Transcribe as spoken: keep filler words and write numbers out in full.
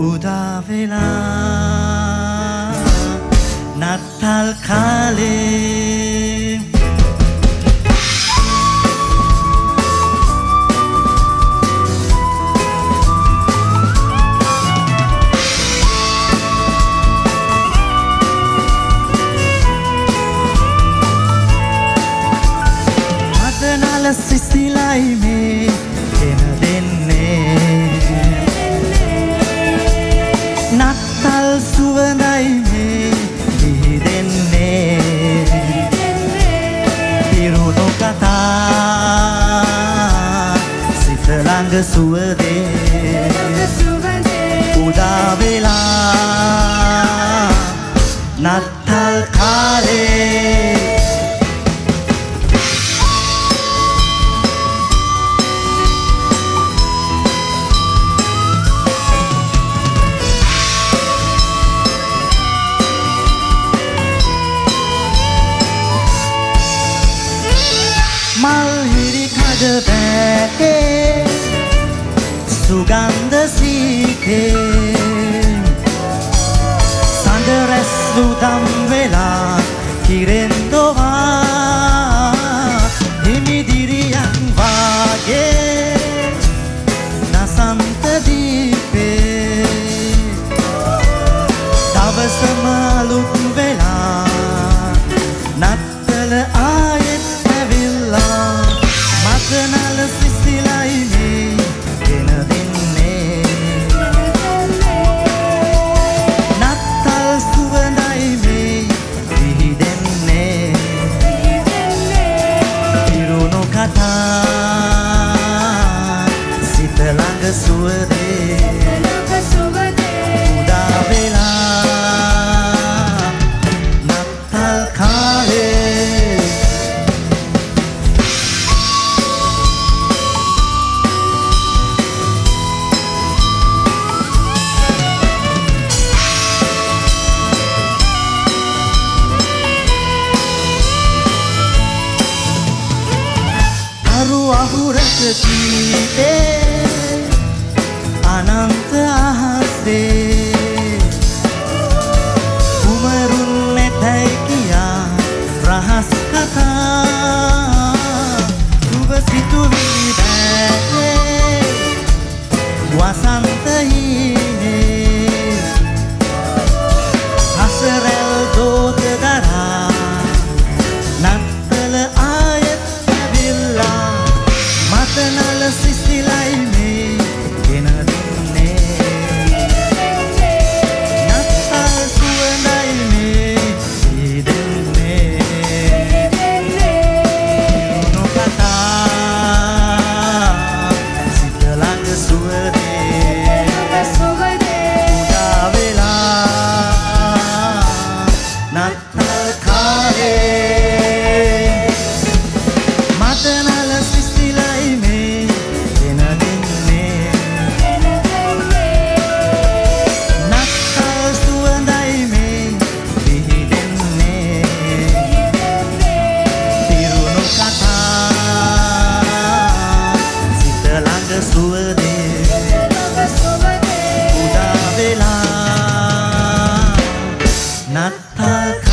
Udawela Naththal Kale. Sisilai me kena denne Naththal suvanai me dihidenne Pirunu katha sitha langa suwade Udawela Naththal Kale. Beke sugandha sike sandaras udam vela kirendova himidiriyan vage nasanta dipe davasama alut vela naththal ayet avilla Nal sisilai me kena denne Naththal suvanai me dihidenne Pirunu katha sitha langa suwade Udawela Naththal Kale. Ahurasite ananta ahase umarun nethai kiya rahas katha suba situvi bae wasanta hine hasaral dot dara naththal ayet avilla Nal sisilai me kena denne Naththal suvanai me dihidenne Pirunu katha sitha langa suwade Udawela Naththal Kale. Nal sisilai me Udawela Naththal Kale.